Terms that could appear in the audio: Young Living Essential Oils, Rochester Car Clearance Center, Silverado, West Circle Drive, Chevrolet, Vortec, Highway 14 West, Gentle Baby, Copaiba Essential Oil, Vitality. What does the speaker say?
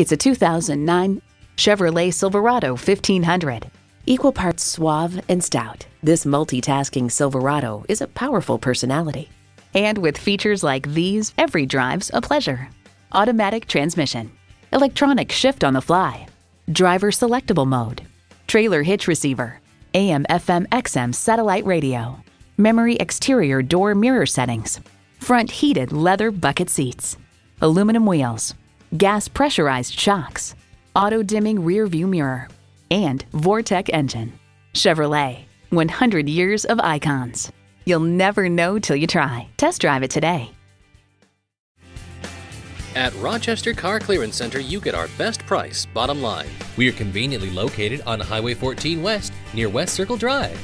It's a 2009 Chevrolet Silverado 1500. Equal parts suave and stout, this multitasking Silverado is a powerful personality. And with features like these, every drive's a pleasure. Automatic transmission, electronic shift on the fly, driver selectable mode, trailer hitch receiver, AM/FM/XM satellite radio, memory exterior door mirror settings, front heated leather bucket seats, aluminum wheels, gas pressurized shocks, auto dimming rear view mirror, and Vortec engine. Chevrolet, 100 years of icons. You'll never know till you try. Test drive it today. At Rochester Car Clearance Center, you get our best price, bottom line. We are conveniently located on Highway 14 West, near West Circle Drive.